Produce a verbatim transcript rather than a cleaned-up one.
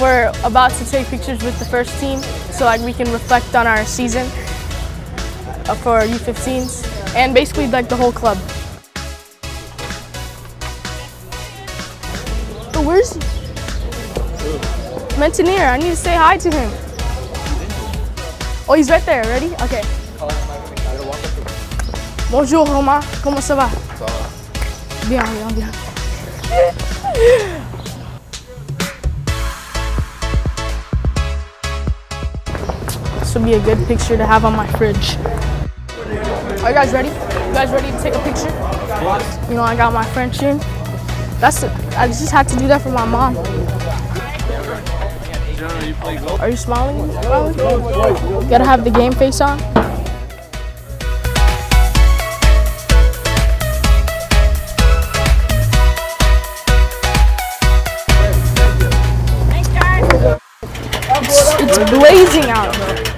We're about to take pictures with the first team so like we can reflect on our season for U fifteens and basically like the whole club. Oh, where's Mentonier? I need to say hi to him. Oh, he's right there. Ready? Okay. Bonjour, Romain. Comment ça va? Ça va. Bien, bien, bien. This would be a good picture to have on my fridge. Are you guys ready? You guys ready to take a picture? What? You know, I got my French in. That's it. I just had to do that for my mom. Are you smiling? You gotta have the game face on. It's blazing out.